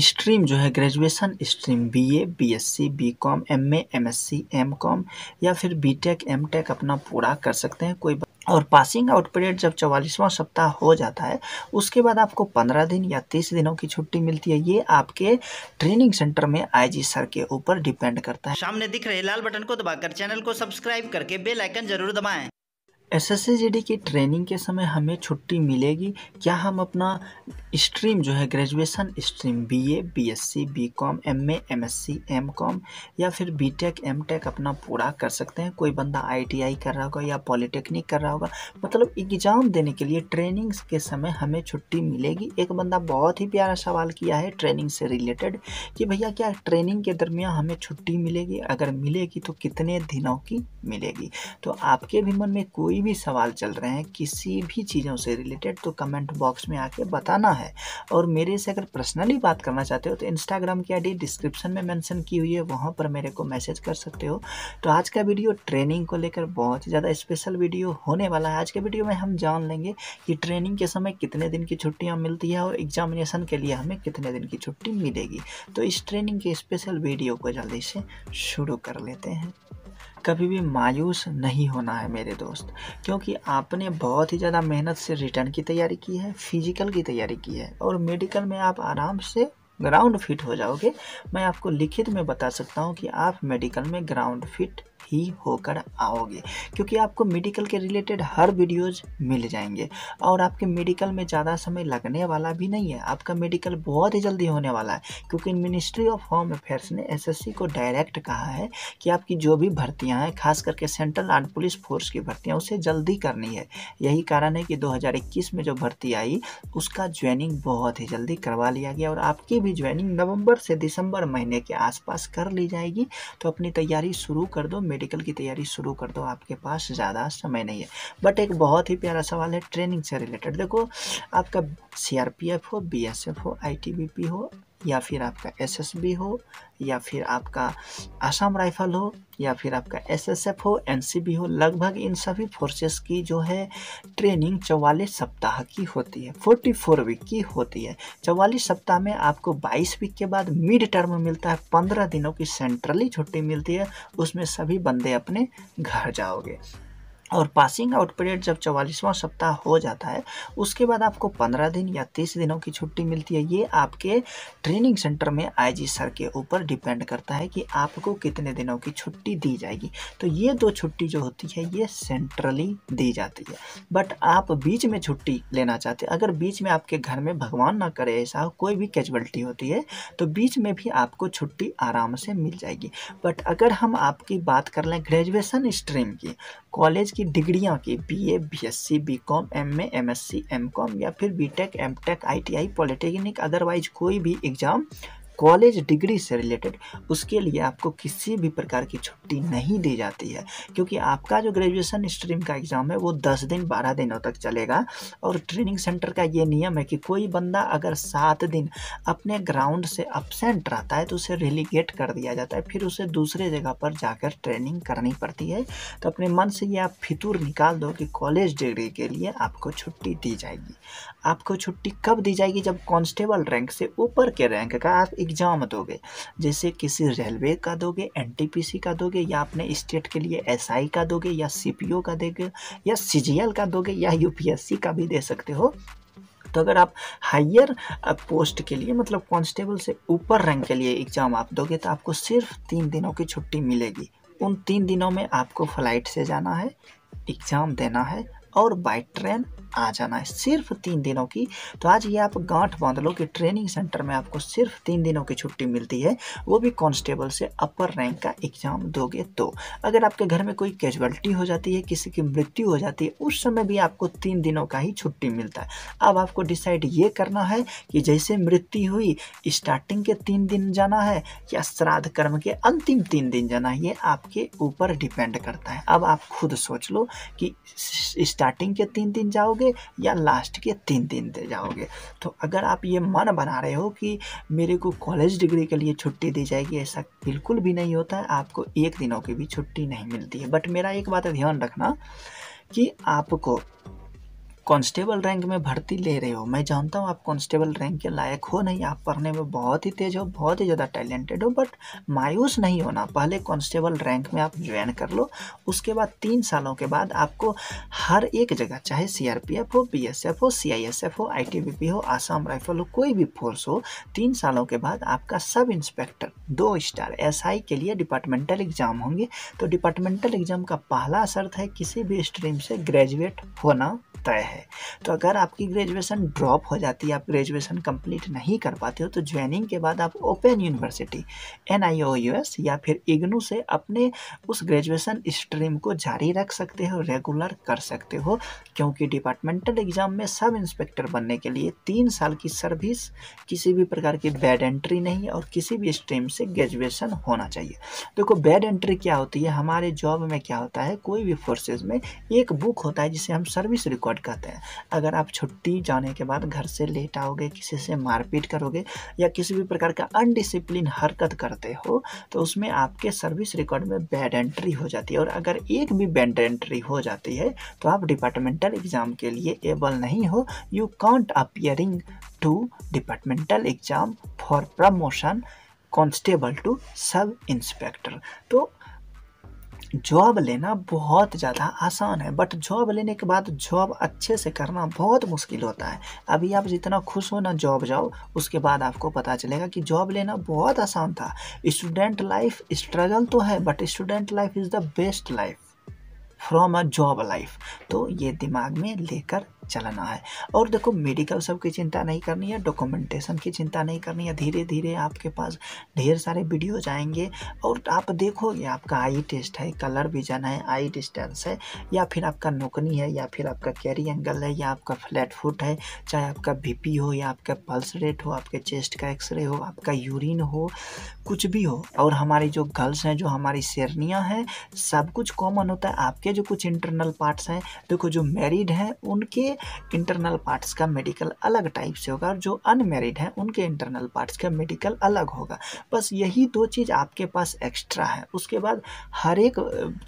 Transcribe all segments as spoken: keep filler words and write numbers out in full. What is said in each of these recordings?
Stream जो है graduation stream BA, BSc, BCom, MA, MSc, MCom या फिर बीटेक, एमटेक अपना पूरा कर सकते हैं कोई। और पासिंग आउट पीरियड जब चौवालीसवां सप्ताह हो जाता है उसके बाद आपको पंद्रह दिन या तीस दिनों की छुट्टी मिलती है। ये आपके ट्रेनिंग सेंटर में आईजी सर के ऊपर डिपेंड करता है। सामने दिख रहे लाल बटन को दबाकर चैनल को सब्सक्राइब करके बेल आइकन जरूर दबाएं। एसएससी जीडी की ट्रेनिंग के समय हमें छुट्टी मिलेगी क्या? हम अपना स्ट्रीम जो है graduation stream BA, BSc, BCom, MA, MSc, MCom या फिर बीटेक, एमटेक अपना पूरा कर सकते हैं। कोई बंदा आईटीआई कर रहा होगा या पॉलिटेक्निक कर रहा होगा, मतलब एग्जाम देने के लिए ट्रेनिंग के समय हमें छुट्टी मिलेगी। एक बंदा बहुत ही प्यारा सवाल किया है ट्रेनिंग से रिलेटेड कि भैया क्या ट्रेनिंग के दरमियान हमें छुट्टी मिलेगी? अगर मिलेगी तो कितने दिनों की मिलेगी? तो आपके भी मन में कोई भी सवाल चल रहे हैं किसी भी चीज़ों से रिलेटेड तो कमेंट बॉक्स में आके बताना है। और मेरे से अगर पर्सनली बात करना चाहते हो तो इंस्टाग्राम की आईडी डिस्क्रिप्शन में मेंशन की हुई है, वहां पर मेरे को मैसेज कर सकते हो। तो आज का वीडियो ट्रेनिंग को लेकर बहुत ही ज़्यादा स्पेशल वीडियो होने वाला है। आज के वीडियो में हम जान लेंगे कि ट्रेनिंग के समय कितने दिन की छुट्टियाँ मिलती है और एग्जामिनेशन के लिए हमें कितने दिन की छुट्टी मिलेगी। तो इस ट्रेनिंग के स्पेशल वीडियो को जल्दी से शुरू कर लेते हैं। कभी भी मायूस नहीं होना है मेरे दोस्त, क्योंकि आपने बहुत ही ज़्यादा मेहनत से रिटर्न की तैयारी की है, फिजिकल की तैयारी की है और मेडिकल में आप आराम से ग्राउंड फिट हो जाओगे। मैं आपको लिखित में बता सकता हूँ कि आप मेडिकल में ग्राउंड फिट ही होकर आओगे, क्योंकि आपको मेडिकल के रिलेटेड हर वीडियोज़ मिल जाएंगे और आपके मेडिकल में ज़्यादा समय लगने वाला भी नहीं है। आपका मेडिकल बहुत ही जल्दी होने वाला है, क्योंकि मिनिस्ट्री ऑफ होम अफेयर्स ने एसएससी को डायरेक्ट कहा है कि आपकी जो भी भर्तियां हैं, खास करके सेंट्रल आर्म पुलिस फोर्स की भर्तियाँ, उसे जल्दी करनी है। यही कारण है कि दो हज़ार इक्कीस में जो भर्ती आई उसका ज्वाइनिंग बहुत ही जल्दी करवा लिया गया और आपकी भी ज्वाइनिंग नवम्बर से दिसंबर महीने के आसपास कर ली जाएगी। तो अपनी तैयारी शुरू कर दो, मेडिकल की तैयारी शुरू कर दो, आपके पास ज़्यादा समय नहीं है। बट एक बहुत ही प्यारा सवाल है ट्रेनिंग से रिलेटेड। देखो, आपका सीआरपीएफ हो, बीएसएफ हो, आईटीबीपी हो या फिर आपका एसएसबी हो या फिर आपका आसाम राइफल हो या फिर आपका एसएसएफ हो, एनसीबी हो, लगभग इन सभी फोर्सेस की जो है ट्रेनिंग चौवालीस सप्ताह की होती है, चौवालीस वीक की होती है। चौवालीस सप्ताह में आपको बाईस वीक के बाद मिड टर्म मिलता है, पंद्रह दिनों की सेंट्रली छुट्टी मिलती है, उसमें सभी बंदे अपने घर जाओगे। और पासिंग आउट पीरियड जब चौवालीसवां सप्ताह हो जाता है उसके बाद आपको पंद्रह दिन या तीस दिनों की छुट्टी मिलती है। ये आपके ट्रेनिंग सेंटर में आईजी सर के ऊपर डिपेंड करता है कि आपको कितने दिनों की छुट्टी दी जाएगी। तो ये दो छुट्टी जो होती है ये सेंट्रली दी जाती है। बट आप बीच में छुट्टी लेना चाहते हैं, अगर बीच में आपके घर में भगवान ना करे ऐसा कोई भी कैजुअलिटी होती है तो बीच में भी आपको छुट्टी आराम से मिल जाएगी। बट अगर हम आपकी बात कर लें ग्रेजुएसन स्ट्रीम की, कॉलेज की डिग्रियां की, BA, BSc, BCom, MA, MSc, MCom या फिर BTech, MTech, ITI, polytechnic, otherwise कोई भी एग्जाम कॉलेज डिग्री से रिलेटेड, उसके लिए आपको किसी भी प्रकार की छुट्टी नहीं दी जाती है। क्योंकि आपका जो ग्रेजुएशन स्ट्रीम का एग्ज़ाम है वो दस दिन बारह दिनों तक चलेगा और ट्रेनिंग सेंटर का ये नियम है कि कोई बंदा अगर सात दिन अपने ग्राउंड से अब्सेंट रहता है तो उसे रिलीगेट कर दिया जाता है, फिर उसे दूसरे जगह पर जाकर ट्रेनिंग करनी पड़ती है। तो अपने मन से ये आप फितूर निकाल दो कि कॉलेज डिग्री के लिए आपको छुट्टी दी जाएगी। आपको छुट्टी कब दी जाएगी? जब कॉन्स्टेबल रैंक से ऊपर के रैंक का आप एग्जाम दोगे, जैसे किसी रेलवे का दोगे, एनटीपीसी का दोगे या अपने स्टेट के लिए एसआई का दोगे या सीपीओ का दोगे या सीजीएल का दोगे या यूपीएससी का भी दे सकते हो। तो अगर आप हायर पोस्ट के लिए, मतलब कांस्टेबल से ऊपर रैंक के लिए एग्ज़ाम आप दोगे तो आपको सिर्फ तीन दिनों की छुट्टी मिलेगी। उन तीन दिनों में आपको फ्लाइट से जाना है, एग्ज़ाम देना है और बाई ट्रेन आ जाना है, सिर्फ तीन दिनों की। तो आज ये आप गांठ बांध लो कि ट्रेनिंग सेंटर में आपको सिर्फ तीन दिनों की छुट्टी मिलती है, वो भी कांस्टेबल से अपर रैंक का एग्ज़ाम दोगे तो। अगर आपके घर में कोई कैजुअलिटी हो जाती है, किसी की मृत्यु हो जाती है, उस समय भी आपको तीन दिनों का ही छुट्टी मिलता है। अब आपको डिसाइड ये करना है कि जैसे मृत्यु हुई स्टार्टिंग के तीन दिन जाना है या श्राद्ध कर्म के अंतिम तीन दिन जाना है, ये आपके ऊपर डिपेंड करता है। अब आप खुद सोच लो कि स्टार्टिंग के तीन दिन जाओगे या लास्ट के तीन दिन दे जाओगे। तो अगर आप ये मन बना रहे हो कि मेरे को कॉलेज डिग्री के लिए छुट्टी दी जाएगी, ऐसा बिल्कुल भी नहीं होता है। आपको एक दिनों की भी छुट्टी नहीं मिलती है। बट मेरा एक बात ध्यान रखना कि आपको कांस्टेबल रैंक में भर्ती ले रहे हो, मैं जानता हूँ आप कांस्टेबल रैंक के लायक हो नहीं, आप पढ़ने में बहुत ही तेज हो, बहुत ही ज़्यादा टैलेंटेड हो, बट मायूस नहीं होना। पहले कांस्टेबल रैंक में आप ज्वाइन कर लो, उसके बाद तीन सालों के बाद आपको हर एक जगह, चाहे सीआरपीएफ हो, बीएसएफ हो, सीआईएसएफ हो, आईटीबीपी हो, आसाम राइफल हो, कोई भी फोर्स हो, तीन सालों के बाद आपका सब इंस्पेक्टर दो स्टार एसआई के लिए डिपार्टमेंटल एग्ज़ाम होंगे। तो डिपार्टमेंटल एग्ज़ाम का पहला शर्त है किसी भी स्ट्रीम से ग्रेजुएट होना तय है। तो अगर आपकी ग्रेजुएशन ड्रॉप हो जाती है, आप ग्रेजुएशन कंप्लीट नहीं कर पाते हो, तो ज्वाइनिंग के बाद आप open university N I O U S या फिर इग्नू से अपने उस ग्रेजुएशन स्ट्रीम को जारी रख सकते हो, रेगुलर कर सकते हो, क्योंकि डिपार्टमेंटल एग्ज़ाम में सब इंस्पेक्टर बनने के लिए तीन साल की सर्विस, किसी भी प्रकार की बैड एंट्री नहीं और किसी भी स्ट्रीम से ग्रेजुएशन होना चाहिए। देखो, बैड एंट्री क्या होती है हमारे जॉब में, क्या होता है कोई भी फोर्सेज में एक बुक होता है जिसे हम सर्विस रिकॉर्ड कहते हैं। अगर आप छुट्टी जाने के बाद घर से लेट आओगे, किसी से मारपीट करोगे या किसी भी प्रकार का अनडिसिप्लिन हरकत करते हो, तो उसमें आपके सर्विस रिकॉर्ड में बैड एंट्री हो जाती है। और अगर एक भी बैड एंट्री हो जाती है तो आप डिपार्टमेंटल एग्जाम के लिए एबल नहीं हो। You can't appearing to departmental exam for promotion constable to sub inspector. तो जॉब लेना बहुत ज़्यादा आसान है, बट जॉब लेने के बाद जॉब अच्छे से करना बहुत मुश्किल होता है। अभी आप जितना खुश हो ना जॉब जाओ, उसके बाद आपको पता चलेगा कि जॉब लेना बहुत आसान था। स्टूडेंट लाइफ स्ट्रगल तो है, but student life is the best life from a job life. तो ये दिमाग में लेकर चलना है। और देखो, मेडिकल सब की चिंता नहीं करनी है, डॉक्यूमेंटेशन की चिंता नहीं करनी है। धीरे धीरे आपके पास ढेर सारे वीडियोज आएंगे और आप देखोगे, आपका आई टेस्ट है, कलर विजन है, आई डिस्टेंस है, या फिर आपका नोकनी है, या फिर आपका कैरी एंगल है, या आपका फ्लैट फुट है, चाहे आपका बीपी हो या आपका पल्स रेट हो, आपके चेस्ट का एक्सरे हो, आपका यूरिन हो, कुछ भी हो। और हमारी जो गर्ल्स हैं, जो हमारी शेरनियाँ हैं, सब कुछ कॉमन होता है। आपके जो कुछ इंटरनल पार्ट्स हैं, देखो जो मैरिड हैं उनके इंटरनल पार्ट्स का मेडिकल अलग टाइप से होगा और जो अनमेरिड हैं उनके इंटरनल पार्ट्स का मेडिकल अलग होगा। बस यही दो चीज़ आपके पास एक्स्ट्रा है। उसके बाद हर एक,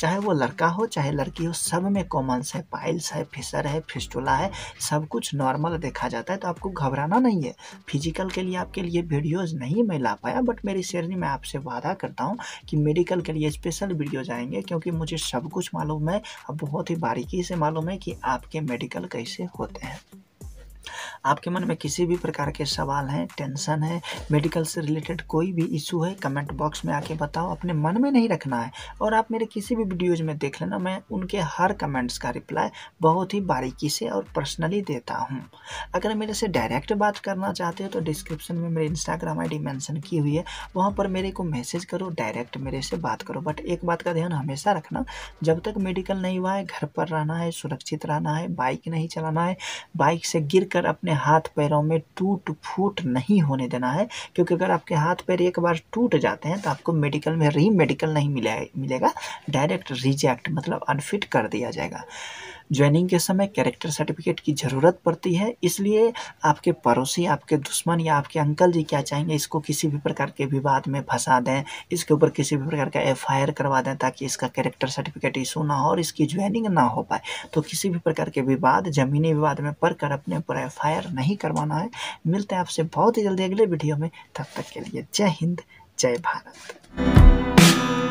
चाहे वो लड़का हो चाहे लड़की हो, सब में कॉमन्स है, पाइल्स है, फिसर है, फिस्टुला है, सब कुछ नॉर्मल देखा जाता है। तो आपको घबराना नहीं है। फिजिकल के लिए आपके लिए वीडियोज़ नहीं मैं ला पाया, बट मेरी शेरनी मैं आपसे वादा करता हूँ कि मेडिकल के लिए स्पेशल वीडियोज आएंगे, क्योंकि मुझे सब कुछ मालूम है। अब बहुत ही बारीकी से मालूम है कि आपके मेडिकल कैसे होते हैं। आपके मन में किसी भी प्रकार के सवाल हैं, टेंशन है, मेडिकल से रिलेटेड कोई भी इशू है, कमेंट बॉक्स में आके बताओ, अपने मन में नहीं रखना है। और आप मेरे किसी भी वीडियोज़ में देख लेना, मैं उनके हर कमेंट्स का रिप्लाई बहुत ही बारीकी से और पर्सनली देता हूं। अगर मेरे से डायरेक्ट बात करना चाहते हो तो डिस्क्रिप्शन में मेरी इंस्टाग्राम आई डी मैंसन की हुई है, वहाँ पर मेरे को मैसेज करो, डायरेक्ट मेरे से बात करो। बट एक बात का ध्यान हमेशा रखना, जब तक मेडिकल नहीं हुआ है घर पर रहना है, सुरक्षित रहना है, बाइक नहीं चलाना है, बाइक से गिर कर अपने हाथ पैरों में टूट फूट नहीं होने देना है, क्योंकि अगर आपके हाथ पैर एक बार टूट जाते हैं तो आपको मेडिकल में री मेडिकल नहीं मिलेगा, डायरेक्ट रिजेक्ट मतलब अनफिट कर दिया जाएगा। ज्वाइनिंग के समय कैरेक्टर सर्टिफिकेट की ज़रूरत पड़ती है, इसलिए आपके पड़ोसी, आपके दुश्मन या आपके अंकल जी क्या चाहेंगे, इसको किसी भी प्रकार के विवाद में फंसा दें, इसके ऊपर किसी भी प्रकार का एफ आई आर करवा दें, ताकि इसका कैरेक्टर सर्टिफिकेट इशू ना हो और इसकी ज्वाइनिंग ना हो पाए। तो किसी भी प्रकार के विवाद, ज़मीनी विवाद में पड़ कर अपने ऊपर एफ आई आर नहीं करवाना है। मिलते हैं आपसे बहुत ही जल्दी अगले वीडियो में, तब तक के लिए जय हिंद, जय भारत।